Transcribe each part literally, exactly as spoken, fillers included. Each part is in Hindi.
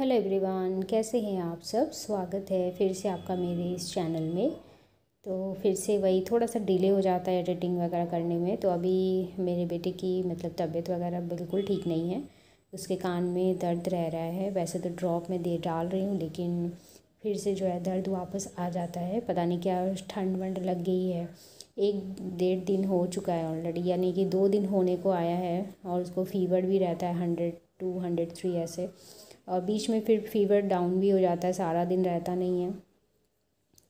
हेलो एवरीवन, कैसे हैं आप सब। स्वागत है फिर से आपका मेरे इस चैनल में। तो फिर से वही थोड़ा सा डिले हो जाता है एडिटिंग वगैरह करने में। तो अभी मेरे बेटे की मतलब तबीयत वगैरह बिल्कुल ठीक नहीं है, उसके कान में दर्द रह रहा है। वैसे तो ड्रॉप में दे डाल रही हूँ, लेकिन फिर से जो है दर्द वापस आ जाता है। पता नहीं क्या ठंड वंड लग गई है। एक डेढ़ दिन हो चुका है ऑलरेडी, यानी कि दो दिन होने को आया है। और उसको फीवर भी रहता है हंड्रेड टू हंड्रेड थ्री ऐसे, और बीच में फिर फीवर डाउन भी हो जाता है, सारा दिन रहता नहीं है।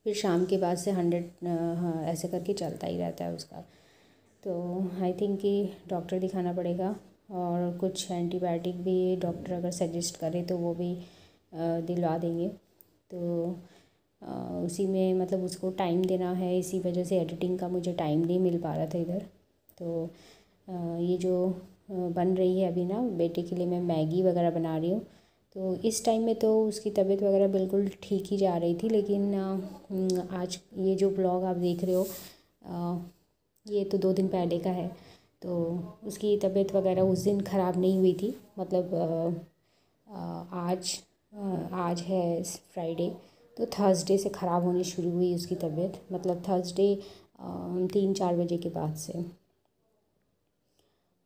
फिर शाम के बाद से हंड्रेड हाँ ऐसे करके चलता ही रहता है उसका। तो आई थिंक कि डॉक्टर दिखाना पड़ेगा, और कुछ एंटीबायोटिक भी डॉक्टर अगर सजेस्ट करे तो वो भी दिलवा देंगे। तो उसी में मतलब उसको टाइम देना है, इसी वजह से एडिटिंग का मुझे टाइम नहीं मिल पा रहा था इधर। तो ये जो बन रही है अभी ना, बेटे के लिए मैं मैगी वगैरह बना रही हूँ। तो इस टाइम में तो उसकी तबीयत वगैरह बिल्कुल ठीक ही जा रही थी, लेकिन आज ये जो ब्लॉग आप देख रहे हो ये तो दो दिन पहले का है। तो उसकी तबीयत वगैरह उस दिन ख़राब नहीं हुई थी। मतलब आज आज है फ्राइडे, तो थर्सडे से ख़राब होनी शुरू हुई उसकी तबीयत। मतलब थर्सडे तीन चार बजे के बाद से,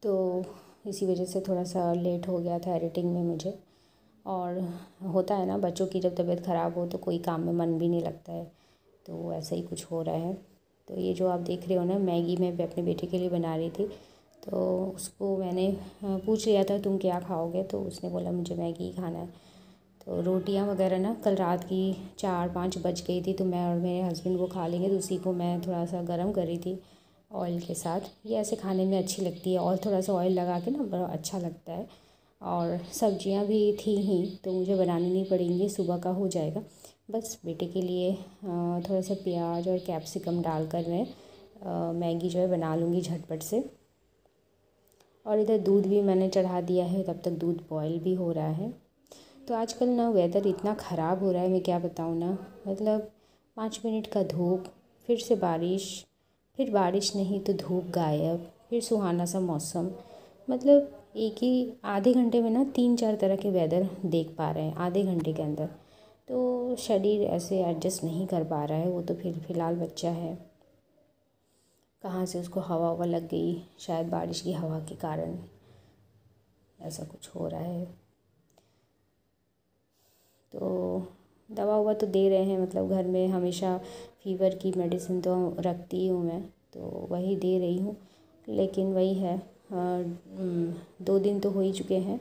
तो इसी वजह से थोड़ा सा लेट हो गया था एडिटिंग में मुझे। और होता है ना, बच्चों की जब तबीयत ख़राब हो तो कोई काम में मन भी नहीं लगता है, तो ऐसा ही कुछ हो रहा है। तो ये जो आप देख रहे हो ना, मैगी मैं अपने बेटे के लिए बना रही थी। तो उसको मैंने पूछ लिया था तुम क्या खाओगे, तो उसने बोला मुझे मैगी ही खाना है। तो रोटियां वगैरह ना कल रात की चार पाँच बज गई थी, तो मैं और मेरे हस्बैंड वो खा लेंगे। तो उसी को मैं थोड़ा सा गर्म कर रही थी ऑयल के साथ। ये ऐसे खाने में अच्छी लगती है, और थोड़ा सा ऑयल लगा के ना बड़ा अच्छा लगता है। और सब्जियां भी थी ही, तो मुझे बनानी नहीं पड़ेंगी, सुबह का हो जाएगा। बस बेटे के लिए थोड़ा सा प्याज और कैप्सिकम डालकर मैं मैगी जो है बना लूँगी झटपट से। और इधर दूध भी मैंने चढ़ा दिया है, तब तक दूध बॉयल भी हो रहा है। तो आजकल ना वेदर इतना ख़राब हो रहा है, मैं क्या बताऊँ ना। मतलब पाँच मिनट का धूप, फिर से बारिश, फिर बारिश नहीं तो धूप गायब, फिर सुहाना सा मौसम। मतलब एक ही आधे घंटे में ना तीन चार तरह के वेदर देख पा रहे हैं आधे घंटे के अंदर। तो शरीर ऐसे एडजस्ट नहीं कर पा रहा है। वो तो फिर फ़िलहाल बच्चा है, कहाँ से उसको हवा हवा लग गई, शायद बारिश की हवा के कारण ऐसा कुछ हो रहा है। तो दवा हुआ तो दे रहे हैं, मतलब घर में हमेशा फीवर की मेडिसिन तो रखती ही हूँ मैं, तो वही दे रही हूँ। लेकिन वही है, दो दिन तो हो ही चुके हैं,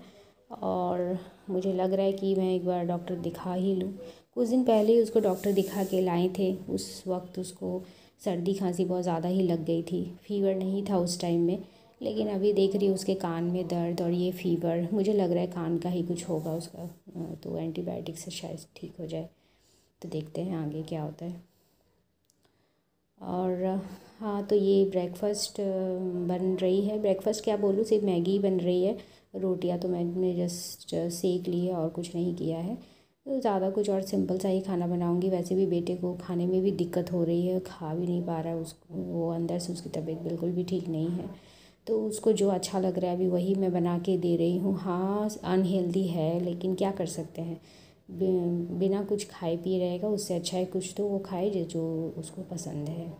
और मुझे लग रहा है कि मैं एक बार डॉक्टर दिखा ही लूँ। कुछ दिन पहले ही उसको डॉक्टर दिखा के लाए थे। उस वक्त उसको सर्दी खांसी बहुत ज़्यादा ही लग गई थी, फीवर नहीं था उस टाइम में। लेकिन अभी देख रही हूँ उसके कान में दर्द और ये फीवर, मुझे लग रहा है कान का ही कुछ होगा उसका। तो एंटीबायोटिक से शायद ठीक हो जाए, तो देखते हैं आगे क्या होता है। और हाँ, तो ये ब्रेकफास्ट बन रही है। ब्रेकफास्ट क्या बोलूँ, सिर्फ मैगी बन रही है। रोटियां तो मैंने जस्ट सेक ली है और कुछ नहीं किया है। तो ज़्यादा कुछ और सिंपल सा ही खाना बनाऊंगी। वैसे भी बेटे को खाने में भी दिक्कत हो रही है, खा भी नहीं पा रहा है उसको। वो अंदर से उसकी तबीयत बिल्कुल भी ठीक नहीं है, तो उसको जो अच्छा लग रहा है अभी वही मैं बना के दे रही हूँ। हाँ, अनहेल्दी है, लेकिन क्या कर सकते हैं, बिना कुछ खाए पी रहेगा। उससे अच्छा है कुछ तो वो खाए जो उसको पसंद है।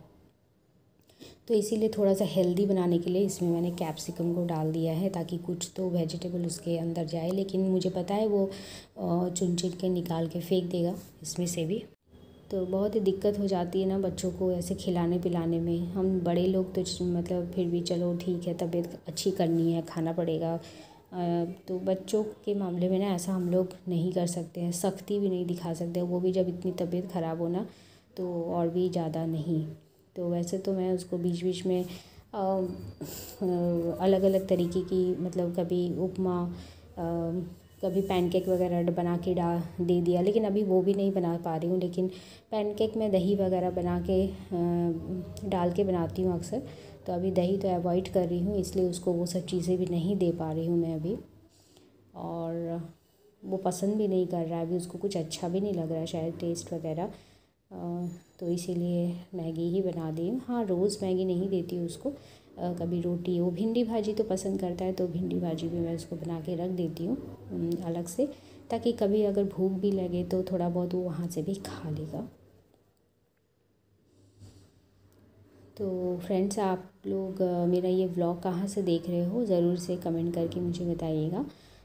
तो इसीलिए थोड़ा सा हेल्दी बनाने के लिए इसमें मैंने कैप्सिकम को डाल दिया है, ताकि कुछ तो वेजिटेबल उसके अंदर जाए। लेकिन मुझे पता है वो चुन चुन के निकाल के फेंक देगा इसमें से भी। तो बहुत ही दिक्कत हो जाती है ना बच्चों को ऐसे खिलाने पिलाने में। हम बड़े लोग तो मतलब फिर भी चलो ठीक है, तबीयत अच्छी करनी है, खाना पड़ेगा। तो बच्चों के मामले में ना ऐसा हम लोग नहीं कर सकते हैं, सख्ती भी नहीं दिखा सकते। वो भी जब इतनी तबीयत ख़राब हो ना, तो और भी ज़्यादा नहीं। तो वैसे तो मैं उसको बीच बीच में आ, आ, अलग अलग तरीके की मतलब कभी उपमा आ, कभी पैनकेक वगैरह बना के डा दे दिया। लेकिन अभी वो भी नहीं बना पा रही हूँ। लेकिन पैनकेक में दही वगैरह बना के आ, डाल के बनाती हूँ अक्सर। तो अभी दही तो अवॉइड कर रही हूँ, इसलिए उसको वो सब चीज़ें भी नहीं दे पा रही हूँ मैं अभी। और वो पसंद भी नहीं कर रहा है अभी, उसको कुछ अच्छा भी नहीं लग रहा है शायद टेस्ट वगैरह। तो इसीलिए मैगी ही बना दी हूँ। हाँ, रोज़ मैगी नहीं देती उसको, कभी रोटी। वो भिंडी भाजी तो पसंद करता है, तो भिंडी भाजी भी मैं उसको बना के रख देती हूँ। अलग से, ताकि कभी अगर भूख भी लगे तो थोड़ा बहुत वो वहाँ से भी खा लेगा। तो फ्रेंड्स, आप लोग मेरा ये व्लॉग कहाँ से देख रहे हो ज़रूर से कमेंट करके मुझे बताइएगा,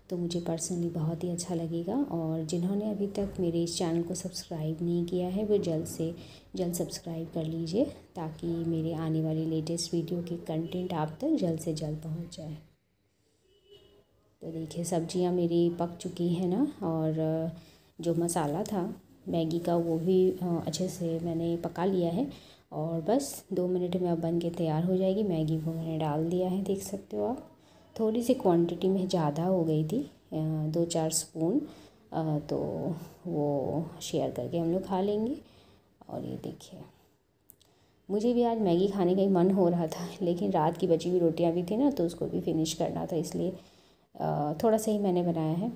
तो मुझे पर्सनली बहुत ही अच्छा लगेगा। और जिन्होंने अभी तक मेरे इस चैनल को सब्सक्राइब नहीं किया है वो जल्द से जल्द सब्सक्राइब कर लीजिए, ताकि मेरे आने वाले लेटेस्ट वीडियो के कंटेंट आप तक जल्द से जल्द पहुंच जाए। तो देखिए सब्जियां मेरी पक चुकी हैं ना, और जो मसाला था मैगी का वो भी अच्छे से मैंने पका लिया है, और बस दो मिनट में अब बन के तैयार हो जाएगी। मैगी को मैंने डाल दिया है, देख सकते हो आप, थोड़ी सी क्वांटिटी में ज़्यादा हो गई थी, दो चार स्पून, तो वो शेयर करके हम लोग खा लेंगे। और ये देखिए मुझे भी आज मैगी खाने का ही मन हो रहा था, लेकिन रात की बची हुई रोटियां भी थी ना, तो उसको भी फिनिश करना था, इसलिए थोड़ा सा ही मैंने बनाया है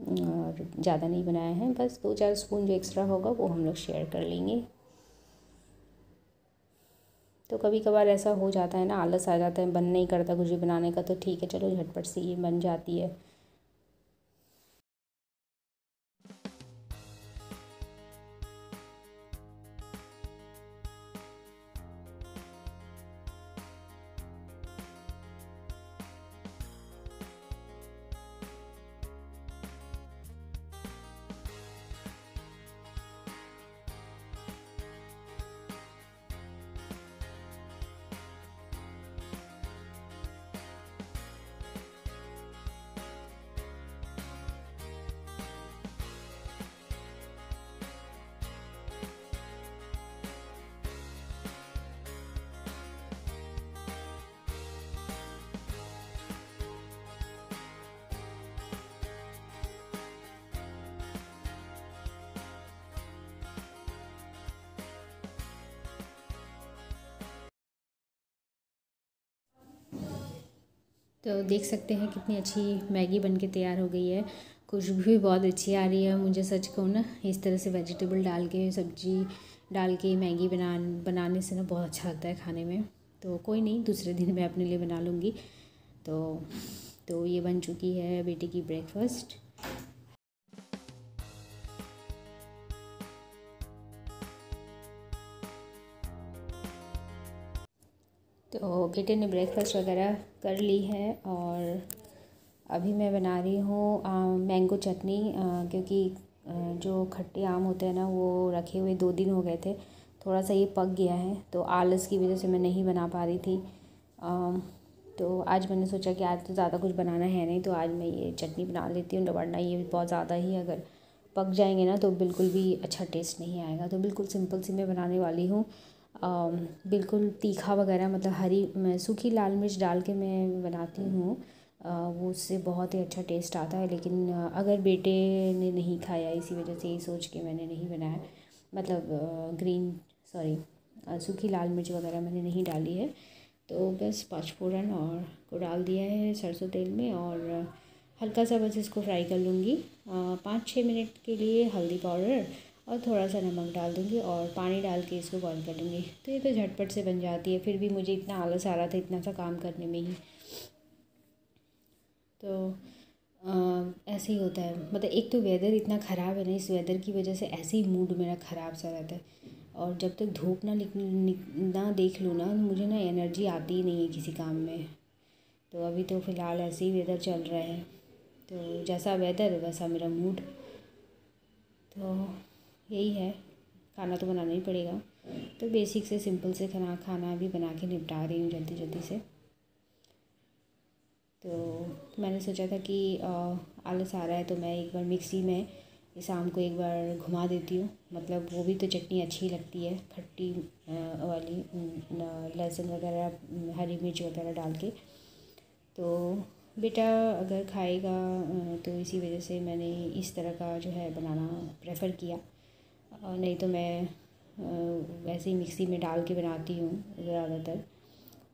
और ज़्यादा नहीं बनाया है, बस दो चार स्पून जो एक्स्ट्रा होगा वो हम लोग शेयर कर लेंगे। तो कभी कभार ऐसा हो जाता है ना, आलस आ जाता है, मन नहीं करता कुछ भी बनाने का, तो ठीक है चलो झटपट से ये बन जाती है। तो देख सकते हैं कितनी अच्छी मैगी बन के तैयार हो गई है, खुशबू भी बहुत अच्छी आ रही है। मुझे सच कहूँ ना, इस तरह से वेजिटेबल डाल के सब्जी डाल के मैगी बना बनाने से ना बहुत अच्छा आता है खाने में। तो कोई नहीं, दूसरे दिन मैं अपने लिए बना लूँगी। तो तो ये बन चुकी है बेटी की ब्रेकफास्ट। तो बेटे ने ब्रेकफास्ट वगैरह कर ली है, और अभी मैं बना रही हूँ मैंगो चटनी, क्योंकि जो खट्टे आम होते हैं ना वो रखे हुए दो दिन हो गए थे, थोड़ा सा ये पक गया है, तो आलस की वजह से मैं नहीं बना पा रही थी। आ, तो आज मैंने सोचा कि आज तो ज़्यादा कुछ बनाना है नहीं, तो आज मैं ये चटनी बना लेती हूँ, वरना ये बहुत ज़्यादा ही अगर पक जाएंगे ना तो बिल्कुल भी अच्छा टेस्ट नहीं आएगा। तो बिल्कुल सिंपल सी मैं बनाने वाली हूँ, आ, बिल्कुल तीखा वगैरह मतलब हरी सूखी लाल मिर्च डाल के मैं बनाती हूँ, वो उससे बहुत ही अच्छा टेस्ट आता है। लेकिन अगर बेटे ने नहीं खाया, इसी वजह से ये सोच के मैंने नहीं बनाया, मतलब ग्रीन सॉरी सूखी लाल मिर्च वगैरह मैंने नहीं डाली है। तो बस पाँचफोरन और को डाल दिया है सरसों तेल में, और हल्का सा बस इसको फ्राई कर लूँगी पाँच छः मिनट के लिए। हल्दी पाउडर और थोड़ा सा नमक डाल दूँगी और पानी डाल के इसको बॉईल कर दूँगी। तो ये तो झटपट से बन जाती है, फिर भी मुझे इतना आलस आ रहा था इतना सा काम करने में ही। तो आ, ऐसे ही होता है, मतलब एक तो वेदर इतना ख़राब है ना, इस वेदर की वजह से ऐसे ही मूड मेरा ख़राब सा रहता है, और जब तक धूप ना निक ना देख लूँ ना मुझे ना एनर्जी आती ही नहीं है किसी काम में। तो अभी तो फ़िलहाल ऐसे ही वेदर चल रहा है, तो जैसा वेदर वैसा मेरा मूड। तो यही है, खाना तो बनाना ही पड़ेगा, तो बेसिक से सिंपल से खाना खाना भी बना के निपटा रही हूँ जल्दी जल्दी से। तो मैंने सोचा था कि आलस आ रहा है तो मैं एक बार मिक्सी में इस आम को एक बार घुमा देती हूँ, मतलब वो भी तो चटनी अच्छी लगती है खट्टी वाली, लहसुन वगैरह हरी मिर्च वगैरह डाल के। तो बेटा अगर खाएगा तो इसी वजह से मैंने इस तरह का जो है बनाना प्रेफर किया, और नहीं तो मैं वैसे ही मिक्सी में डाल के बनाती हूँ ज़्यादातर।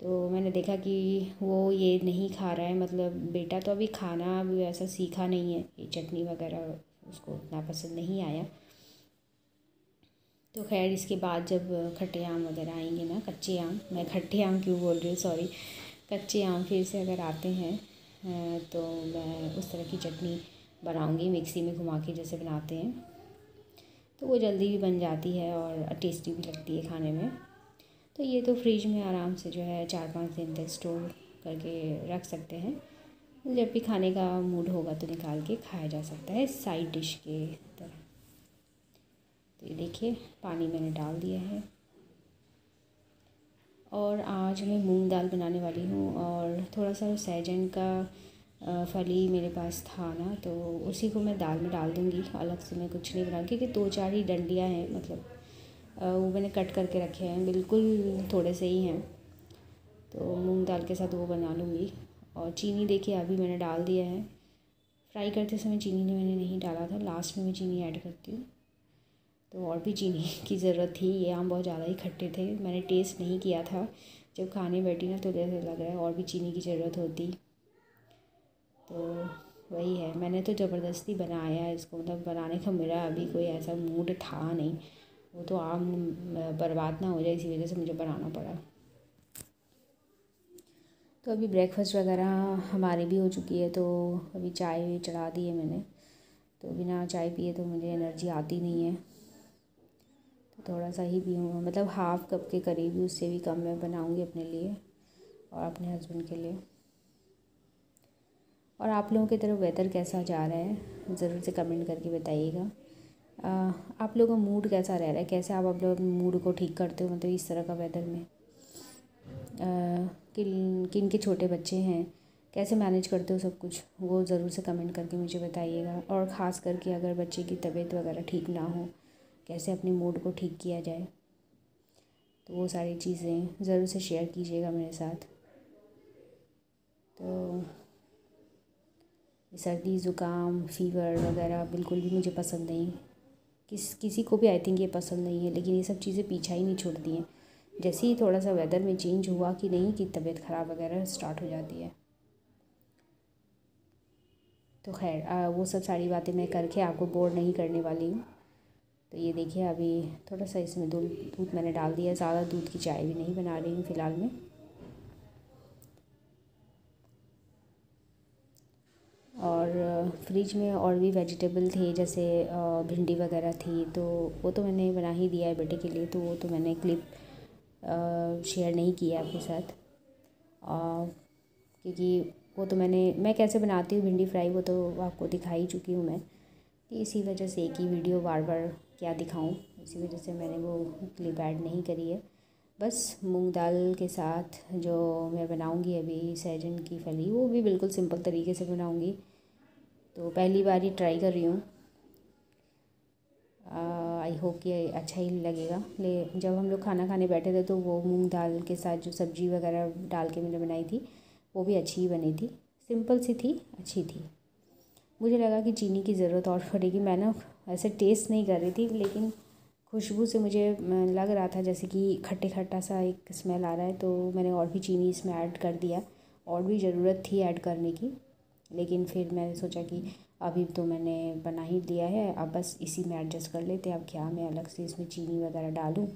तो मैंने देखा कि वो ये नहीं खा रहा है, मतलब बेटा तो अभी खाना अभी ऐसा सीखा नहीं है, ये चटनी वगैरह उसको उतना पसंद नहीं आया। तो खैर इसके बाद जब खट्टे आम वगैरह आएंगे ना, कच्चे आम, मैं खट्टे आम क्यों बोल रही हूँ सॉरी, कच्चे आम फिर से अगर आते हैं तो मैं उस तरह की चटनी बनाऊँगी मिक्सी में घुमा के जैसे बनाते हैं, तो वो जल्दी भी बन जाती है और टेस्टी भी लगती है खाने में। तो ये तो फ्रिज में आराम से जो है चार पाँच दिन तक स्टोर करके रख सकते हैं, जब भी खाने का मूड होगा तो निकाल के खाया जा सकता है साइड डिश के तरह। तो ये देखिए पानी मैंने डाल दिया है और आज मैं मूंग दाल बनाने वाली हूँ। और थोड़ा सा सैजन का फली मेरे पास था ना, तो उसी को मैं दाल में डाल दूँगी, अलग से मैं कुछ नहीं बनाऊँगी क्योंकि दो चार ही डंडियाँ हैं, मतलब वो मैंने कट करके रखे हैं, बिल्कुल थोड़े से ही हैं, तो मूंग दाल के साथ वो बना लूँगी। और चीनी देखिए अभी मैंने डाल दिया है, फ्राई करते समय चीनी ने मैंने नहीं डाला था, लास्ट में मैं चीनी ऐड करती हूँ, तो और भी चीनी की ज़रूरत थी। ये आम बहुत ज़्यादा ही खट्टे थे, मैंने टेस्ट नहीं किया था, जब खाने बैठी ना तो जैसे लग रहा है और भी चीनी की ज़रूरत होती, तो वही है। मैंने तो ज़बरदस्ती बनाया इसको, मतलब बनाने का मेरा अभी कोई ऐसा मूड था नहीं, वो तो आम बर्बाद ना हो जाए इसी वजह से मुझे बनाना पड़ा। तो अभी ब्रेकफास्ट वगैरह हमारी भी हो चुकी है, तो अभी चाय भी चढ़ा दी है मैंने, तो बिना चाय पिए तो मुझे एनर्जी आती नहीं है, तो थोड़ा सा ही पीऊँगा, मतलब हाफ़ कप के करीब, उससे भी कम मैं बनाऊँगी अपने लिए और अपने हस्बैंड के लिए। और आप लोगों की तरफ वेदर कैसा जा रहा है ज़रूर से कमेंट करके बताइएगा। आप लोगों का मूड कैसा रह रहा है, कैसे आप आप लोग मूड को ठीक करते हो, मतलब इस तरह का वेदर में किन किन के छोटे बच्चे हैं, कैसे मैनेज करते हो सब कुछ, वो ज़रूर से कमेंट करके मुझे बताइएगा। और ख़ास करके अगर बच्चे की तबीयत वगैरह ठीक ना हो, कैसे अपने मूड को ठीक किया जाए, तो वो सारी चीज़ें ज़रूर से शेयर कीजिएगा मेरे साथ। तो सर्दी ज़ुकाम फ़ीवर वगैरह बिल्कुल भी मुझे पसंद नहीं, किस किसी को भी आई थिंक ये पसंद नहीं है, लेकिन ये सब चीज़ें पीछा ही नहीं छोड़ती हैं, जैसे ही थोड़ा सा वेदर में चेंज हुआ कि नहीं कि तबीयत ख़राब वगैरह स्टार्ट हो जाती है। तो खैर वो सब सारी बातें मैं करके आपको बोर नहीं करने वाली हूँ। तो ये देखिए अभी थोड़ा सा इसमें दूध दूध मैंने डाल दिया, ज़्यादा दूध की चाय भी नहीं बना रही हूँ फ़िलहाल में। और फ्रिज में और भी वेजिटेबल थे, जैसे भिंडी वगैरह थी, तो वो तो मैंने बना ही दिया है बेटे के लिए, तो वो तो मैंने क्लिप शेयर नहीं किया आपके साथ, क्योंकि वो तो मैंने मैं कैसे बनाती हूँ भिंडी फ्राई वो तो आपको दिखा ही चुकी हूँ मैं, इसी वजह से एक ही वीडियो बार बार क्या दिखाऊँ, इसी वजह से मैंने वो क्लिप ऐड नहीं करी है। बस मूंग दाल के साथ जो मैं बनाऊँगी अभी सैजन की फली, वो भी बिल्कुल सिंपल तरीके से बनाऊँगी, तो पहली बार ही ट्राई कर रही हूँ। आई होप कि अच्छा ही लगेगा। ले जब हम लोग खाना खाने बैठे थे तो वो मूंग दाल के साथ जो सब्जी वगैरह डाल के मैंने बनाई थी वो भी अच्छी ही बनी थी, सिंपल सी थी, अच्छी थी। मुझे लगा कि चीनी की ज़रूरत और पड़ेगी, मैं ना ऐसे टेस्ट नहीं कर रही थी, लेकिन खुशबू से मुझे लग रहा था जैसे कि खट्टे खट्टा सा एक स्मेल आ रहा है, तो मैंने और भी चीनी इसमें ऐड कर दिया, और भी ज़रूरत थी ऐड करने की, लेकिन फिर मैंने सोचा कि अभी तो मैंने बना ही दिया है, अब बस इसी में एडजस्ट कर लेते हैं, अब क्या मैं अलग से इसमें चीनी वगैरह डालूं।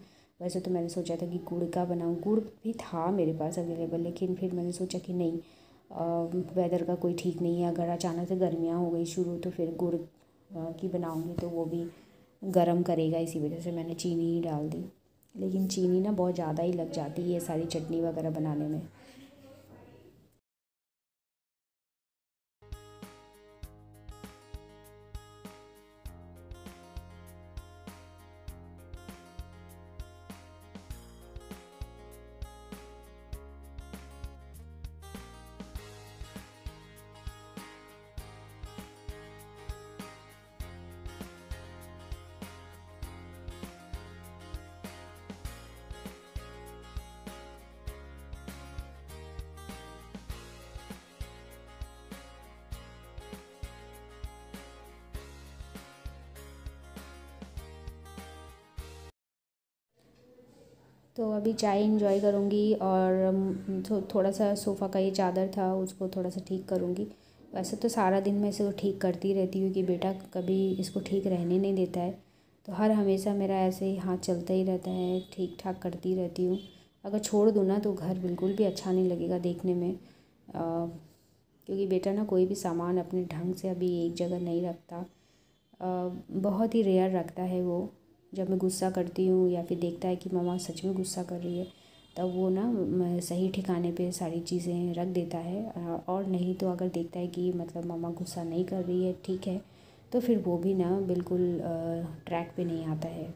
वैसे तो मैंने सोचा था कि गुड़ का बनाऊं, गुड़ भी था मेरे पास अवेलेबल, लेकिन फिर मैंने सोचा कि नहीं आ, वेदर का कोई ठीक नहीं है, अगर अचानक से गर्मियाँ हो गई शुरू तो फिर गुड़ की बनाऊँगी तो वो भी गर्म करेगा, इसी वजह से मैंने चीनी ही डाल दी। लेकिन चीनी ना बहुत ज़्यादा ही लग जाती है ये सारी चटनी वगैरह बनाने में। तो अभी चाय एंजॉय करूँगी और थोड़ा सा सोफ़ा का ये चादर था उसको थोड़ा सा ठीक करूँगी। वैसे तो सारा दिन मैं इसको ठीक करती रहती हूँ कि बेटा कभी इसको ठीक रहने नहीं देता है, तो हर हमेशा मेरा ऐसे ही हाथ चलता ही रहता है, ठीक ठाक करती रहती हूँ। अगर छोड़ दूँ ना तो घर बिल्कुल भी अच्छा नहीं लगेगा देखने में, क्योंकि बेटा ना कोई भी सामान अपने ढंग से अभी एक जगह नहीं रखता, बहुत ही रेयर रखता है वो। जब मैं गुस्सा करती हूँ या फिर देखता है कि मम्मा सच में गुस्सा कर रही है, तब वो ना सही ठिकाने पे सारी चीज़ें रख देता है। और नहीं तो अगर देखता है कि मतलब मम्मा गुस्सा नहीं कर रही है, ठीक है, तो फिर वो भी ना बिल्कुल ट्रैक पे नहीं आता है।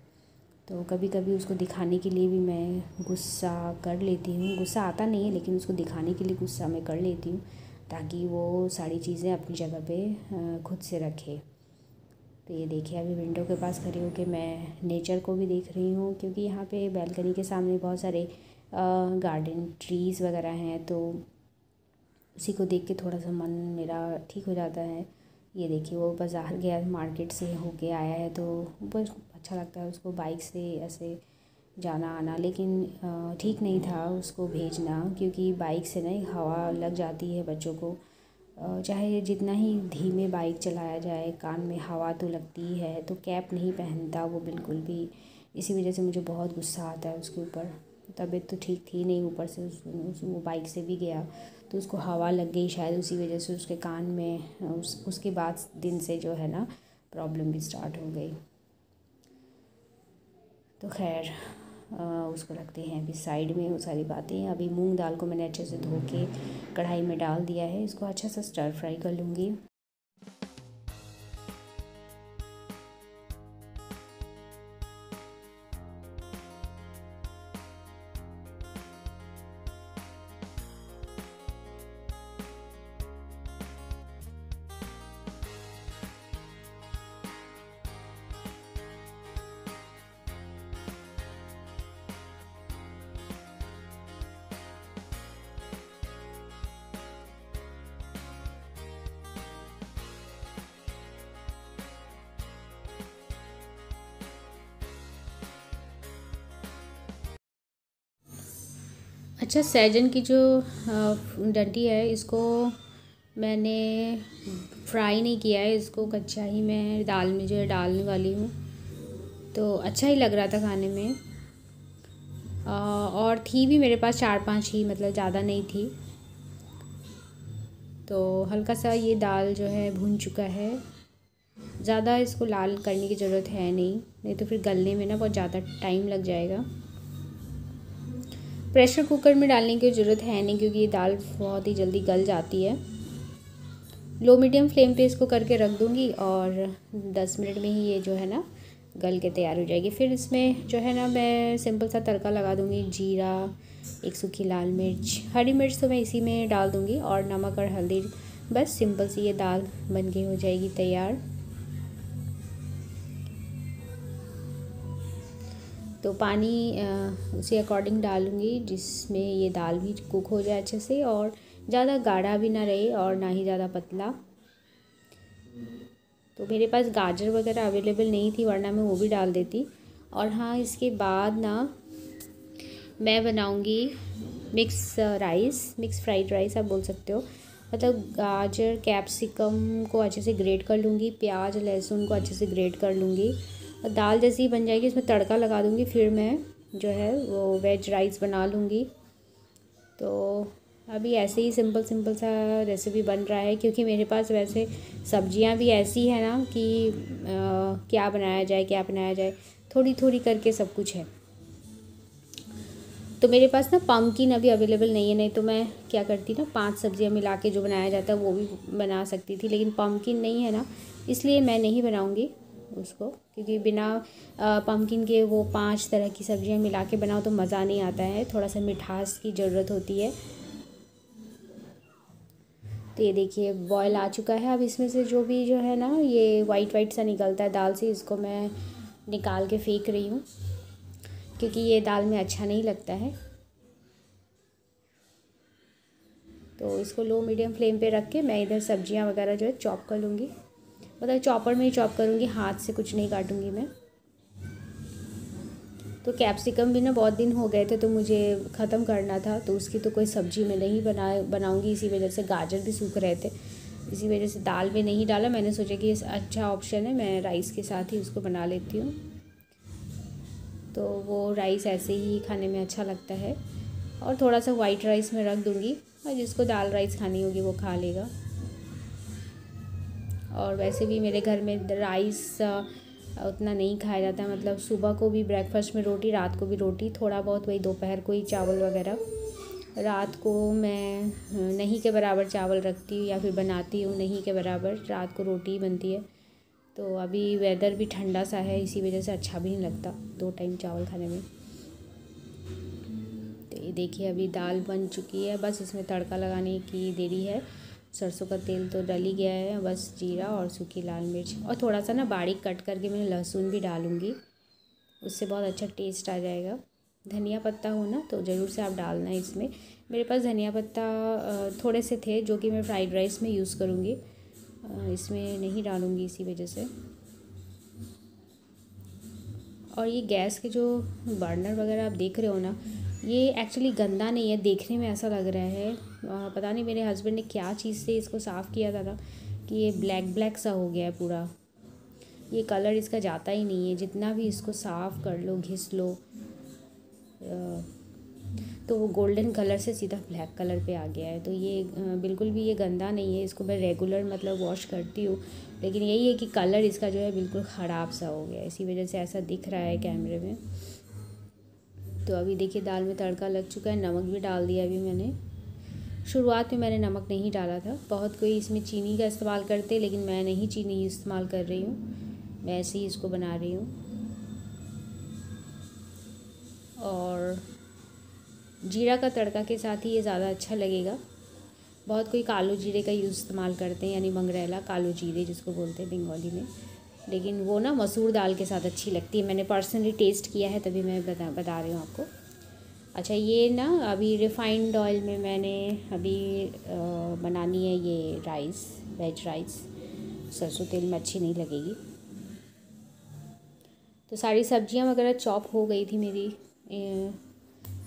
तो कभी कभी उसको दिखाने के लिए भी मैं गुस्सा कर लेती हूँ, गुस्सा आता नहीं है लेकिन उसको दिखाने के लिए गुस्सा मैं कर लेती हूँ, ताकि वो सारी चीज़ें अपनी जगह पे खुद से रखे। तो ये देखिए अभी विंडो के पास खड़ी होकर मैं नेचर को भी देख रही हूँ, क्योंकि यहाँ पे बैल्कनी के सामने बहुत सारे गार्डन ट्रीज़ वगैरह हैं, तो उसी को देख के थोड़ा सा मन मेरा ठीक हो जाता है। ये देखिए वो बाज़ार गया, मार्केट से होके आया है, तो बहुत अच्छा लगता है उसको बाइक से ऐसे जाना आना। लेकिन ठीक नहीं था उसको भेजना, क्योंकि बाइक से ना हवा लग जाती है बच्चों को, चाहे जितना ही धीमे बाइक चलाया जाए कान में हवा तो लगती है। तो कैप नहीं पहनता वो बिल्कुल भी, इसी वजह से मुझे बहुत गुस्सा आता है उसके ऊपर। तबीयत तो ठीक थी नहीं, ऊपर से उस, उस, वो बाइक से भी गया तो उसको हवा लग गई शायद, उसी वजह से उसके कान में उस उसके बाद दिन से जो है ना प्रॉब्लम भी स्टार्ट हो गई। तो खैर उसको रखते हैं अभी साइड में वो सारी बातें। अभी मूंग दाल को मैंने अच्छे से धो के कढ़ाई में डाल दिया है, इसको अच्छा सा स्टर फ्राई कर लूँगी। अच्छा, सैजन की जो डंडी है इसको मैंने फ्राई नहीं किया है, इसको कच्चा ही मैं दाल में जो है डालने वाली हूँ। तो अच्छा ही लग रहा था खाने में, और थी भी मेरे पास चार पांच ही, मतलब ज़्यादा नहीं थी। तो हल्का सा ये दाल जो है भून चुका है, ज़्यादा इसको लाल करने की ज़रूरत है नहीं, नहीं तो फिर गलने में ना बहुत ज़्यादा टाइम लग जाएगा। प्रेशर कुकर में डालने की ज़रूरत है नहीं, क्योंकि ये दाल बहुत ही जल्दी गल जाती है। लो मीडियम फ्लेम पे इसको करके रख दूँगी और दस मिनट में ही ये जो है ना गल के तैयार हो जाएगी। फिर इसमें जो है ना मैं सिंपल सा तड़का लगा दूँगी, जीरा, एक सूखी लाल मिर्च, हरी मिर्च तो मैं इसी में डाल दूँगी, और नमक और हल्दी। बस सिंपल सी ये दाल बन के हो जाएगी तैयार। तो पानी उसी अकॉर्डिंग डालूँगी जिसमें ये दाल भी कुक हो जाए अच्छे से, और ज़्यादा गाढ़ा भी ना रहे और ना ही ज़्यादा पतला। तो मेरे पास गाजर वगैरह अवेलेबल नहीं थी, वरना मैं वो भी डाल देती। और हाँ, इसके बाद ना मैं बनाऊँगी mix rice, mix fried rice आप बोल सकते हो। मतलब गाजर, कैप्सिकम को अच्छे से ग्रेट कर लूँगी, प्याज लहसुन को अच्छे से ग्रेट कर लूँगी। दाल जैसी ही बन जाएगी इसमें तड़का लगा दूँगी, फिर मैं जो है वो वेज राइस बना लूँगी। तो अभी ऐसे ही सिंपल सिंपल सा रेसिपी बन रहा है, क्योंकि मेरे पास वैसे सब्जियां भी ऐसी है ना कि आ, क्या बनाया जाए क्या बनाया जाए, थोड़ी थोड़ी करके सब कुछ है। तो मेरे पास ना पम्पकिन अभी अवेलेबल नहीं है, नहीं तो मैं क्या करती ना पांच सब्जियां मिला के जो बनाया जाता है वो भी बना सकती थी, लेकिन पम्पकिन नहीं है ना, इसलिए मैं नहीं बनाऊँगी उसको। क्योंकि बिना पम्पकिन के वो पांच तरह की सब्जियां मिला के बनाओ तो मज़ा नहीं आता है, थोड़ा सा मिठास की ज़रूरत होती है। तो ये देखिए बॉयल आ चुका है, अब इसमें से जो भी जो है ना ये वाइट वाइट सा निकलता है दाल से, इसको मैं निकाल के फेंक रही हूँ, क्योंकि ये दाल में अच्छा नहीं लगता है। तो इसको लो मीडियम फ्लेम पे रख के मैं इधर सब्जियाँ वगैरह जो है चॉप कर लूँगी, मतलब चॉपर में ही चॉप करूँगी, हाथ से कुछ नहीं काटूँगी मैं। तो कैप्सिकम भी ना बहुत दिन हो गए थे तो मुझे ख़त्म करना था, तो उसकी तो कोई सब्जी मैं नहीं बना बनाऊँगी, इसी वजह से गाजर भी सूख रहे थे, इसी वजह से दाल में नहीं डाला। मैंने सोचा कि अच्छा ऑप्शन है, मैं राइस के साथ ही उसको बना लेती हूँ। तो वो राइस ऐसे ही खाने में अच्छा लगता है, और थोड़ा सा वाइट राइस में रख दूँगी, और जिसको दाल राइस खानी होगी वो खा लेगा। और वैसे भी मेरे घर में राइस उतना नहीं खाया जाता है, मतलब सुबह को भी ब्रेकफास्ट में रोटी, रात को भी रोटी, थोड़ा बहुत वही दोपहर को ही चावल वगैरह। रात को मैं नहीं के बराबर चावल रखती हूँ या फिर बनाती हूँ नहीं के बराबर, रात को रोटी ही बनती है। तो अभी वेदर भी ठंडा सा है, इसी वजह से अच्छा भी नहीं लगता दो टाइम चावल खाने में। तो ये देखिए अभी दाल बन चुकी है, बस इसमें तड़का लगाने की देरी है। सरसों का तेल तो डल ही गया है, बस जीरा और सूखी लाल मिर्च और थोड़ा सा ना बारीक कट करके मैं लहसुन भी डालूँगी, उससे बहुत अच्छा टेस्ट आ जाएगा। धनिया पत्ता हो ना तो ज़रूर से आप डालना इसमें। मेरे पास धनिया पत्ता थोड़े से थे जो कि मैं फ्राइड राइस में यूज़ करूँगी, इसमें नहीं डालूँगी इसी वजह से। और ये गैस के जो बर्नर वगैरह आप देख रहे हो ना, ये एक्चुअली गंदा नहीं है, देखने में ऐसा लग रहा है, पता नहीं मेरे हस्बैंड ने क्या चीज़ से इसको साफ़ किया था ना कि ये ब्लैक ब्लैक सा हो गया है पूरा, ये कलर इसका जाता ही नहीं है, जितना भी इसको साफ़ कर लो घिस लो तो वो गोल्डन कलर से सीधा ब्लैक कलर पे आ गया है। तो ये बिल्कुल भी ये गंदा नहीं है, इसको मैं रेगुलर मतलब वॉश करती हूँ, लेकिन यही है कि कलर इसका जो है बिल्कुल ख़राब सा हो गया, इसी वजह से ऐसा दिख रहा है कैमरे में। तो अभी देखिए दाल में तड़का लग चुका है, नमक भी डाल दिया अभी मैंने। शुरुआत में मैंने नमक नहीं डाला था, बहुत कोई इसमें चीनी का इस्तेमाल करते, लेकिन मैं नहीं चीनी इस्तेमाल कर रही हूँ, मैं ऐसे ही इसको बना रही हूँ। और जीरा का तड़का के साथ ही ये ज़्यादा अच्छा लगेगा। बहुत कोई कालो जीरे का यूज़ इस्तेमाल करते हैं, यानी मंगरेला कालो जीरे जिसको बोलते हैं बंगाली में, लेकिन वो ना मसूर दाल के साथ अच्छी लगती है, मैंने पर्सनली टेस्ट किया है तभी मैं बता बता रही हूँ आपको। अच्छा ये ना अभी रिफ़ाइंड ऑयल में मैंने अभी आ, बनानी है ये राइस, वेज राइस, सरसों तेल में अच्छी नहीं लगेगी। तो सारी सब्जियां वगैरह चॉप हो गई थी मेरी, ए,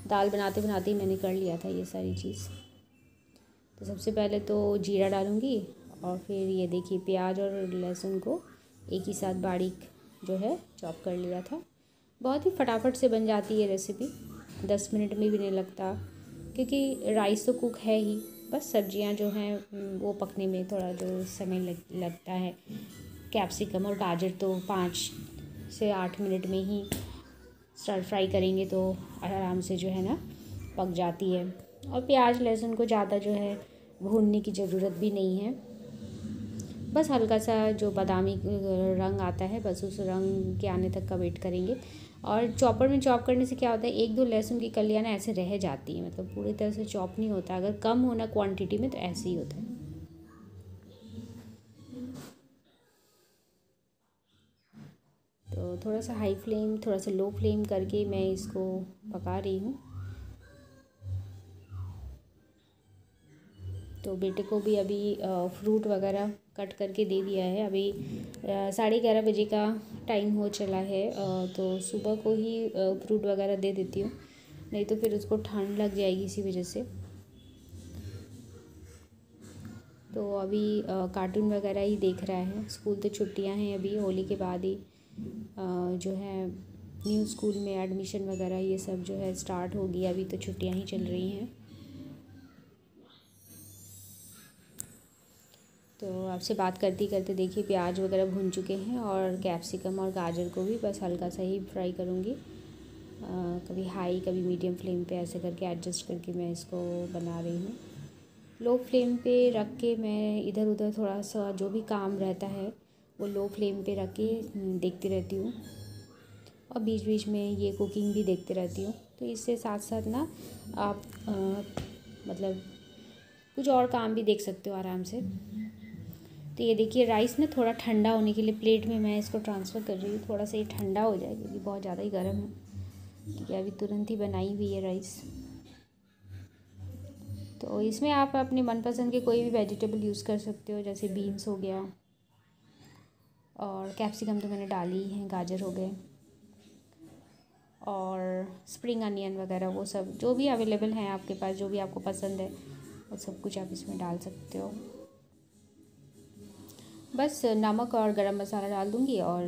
दाल बनाते बनाते मैंने कर लिया था ये सारी चीज़। तो सबसे पहले तो जीरा डालूँगी और फिर ये देखिए प्याज और लहसुन को एक ही साथ बारीक जो है चॉप कर लिया था। बहुत ही फटाफट से बन जाती है रेसिपी, दस मिनट में भी नहीं लगता, क्योंकि राइस तो कुक है ही, बस सब्जियां जो हैं वो पकने में थोड़ा जो समय लग लगता है। कैप्सिकम और गाजर तो पाँच से आठ मिनट में ही स्टर फ्राई करेंगे तो आराम से जो है ना पक जाती है, और प्याज लहसुन को ज़्यादा जो है भूनने की ज़रूरत भी नहीं है, बस हल्का सा जो बादामी रंग आता है बस उस रंग के आने तक का वेट करेंगे। और चॉपर में चॉप करने से क्या होता है, एक दो लहसुन की कलियाँ ना ऐसे रह जाती है, मतलब पूरी तरह से चॉप नहीं होता, अगर कम होना क्वांटिटी में तो ऐसे ही होता है। तो थोड़ा सा हाई फ्लेम थोड़ा सा लो फ्लेम करके मैं इसको पका रही हूँ। तो बेटे को भी अभी फ्रूट वगैरह कट करके दे दिया है, अभी साढ़े ग्यारह बजे का टाइम हो चला है, तो सुबह को ही फ्रूट वगैरह दे देती हूँ, नहीं तो फिर उसको ठंड लग जाएगी इसी वजह से। तो अभी कार्टून वगैरह ही देख रहा है, स्कूल तो छुट्टियाँ हैं अभी, होली के बाद ही जो है न्यू स्कूल में एडमिशन वगैरह ये सब जो है स्टार्ट होगी, अभी तो छुट्टियाँ ही चल रही हैं। तो आपसे बात करते करते देखिए प्याज वगैरह भून चुके हैं, और कैप्सिकम और गाजर को भी बस हल्का सा ही फ्राई करूँगी, कभी हाई कभी मीडियम फ्लेम पे ऐसे करके एडजस्ट करके मैं इसको बना रही हूँ। लो फ्लेम पे रख के मैं इधर उधर थोड़ा सा जो भी काम रहता है वो लो फ्लेम पे रख के देखती रहती हूँ, और बीच बीच में ये कुकिंग भी देखती रहती हूँ। तो इससे साथ साथ ना आप आ, मतलब कुछ और काम भी देख सकते हो आराम से। तो ये देखिए राइस ना थोड़ा ठंडा होने के लिए प्लेट में मैं इसको ट्रांसफ़र कर रही हूँ, थोड़ा सा ये ठंडा हो जाए, क्योंकि बहुत ज़्यादा ही गर्म है, क्योंकि अभी तुरंत ही बनाई हुई है राइस। तो इसमें आप अपने मनपसंद के कोई भी वेजिटेबल यूज़ कर सकते हो, जैसे बीन्स हो गया, और कैप्सिकम तो मैंने डाली है, गाजर हो गए, और स्प्रिंग अनियन वगैरह वो सब जो भी अवेलेबल हैं आपके पास, जो भी आपको पसंद है वो सब कुछ आप इसमें डाल सकते हो। बस नमक और गरम मसाला डाल दूँगी, और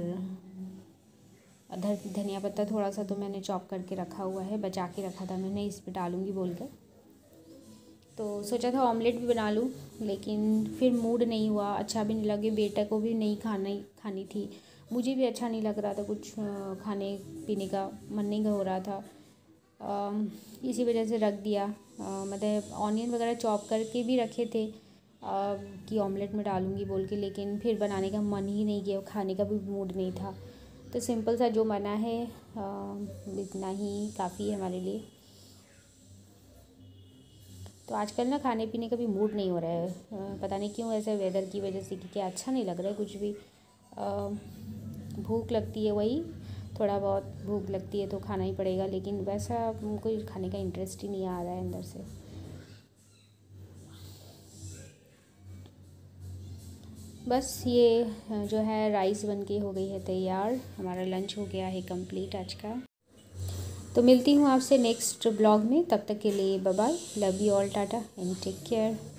धनिया पत्ता थोड़ा सा तो मैंने चॉप करके रखा हुआ है, बचा के रखा था मैंने, इस पे डालूँगी बोल कर। तो सोचा था ऑमलेट भी बना लूँ, लेकिन फिर मूड नहीं हुआ, अच्छा भी नहीं लगे, बेटा को भी नहीं खाना खानी थी, मुझे भी अच्छा नहीं लग रहा था, कुछ खाने पीने का मन नहीं हो रहा था, आ, इसी वजह से रख दिया। आ, मतलब ऑनियन वगैरह चॉप करके भी रखे थे आ, कि ऑमलेट में डालूँगी बोल के, लेकिन फिर बनाने का मन ही नहीं किया, खाने का भी मूड नहीं था। तो सिंपल सा जो बना है आ, इतना ही काफ़ी है हमारे लिए। तो आजकल ना खाने पीने का भी मूड नहीं हो रहा है, आ, पता नहीं क्यों, ऐसा वेदर की वजह से, क्योंकि अच्छा नहीं लग रहा है कुछ भी। आ, भूख लगती है, वही थोड़ा बहुत भूख लगती है तो खाना ही पड़ेगा, लेकिन वैसा कोई खाने का इंटरेस्ट ही नहीं आ रहा है अंदर से। बस ये जो है राइस बनके हो गई है तैयार, हमारा लंच हो गया है कंप्लीट आज का। तो मिलती हूँ आपसे नेक्स्ट ब्लॉग में, तब तक के लिए bye bye, love you all, tata and take care.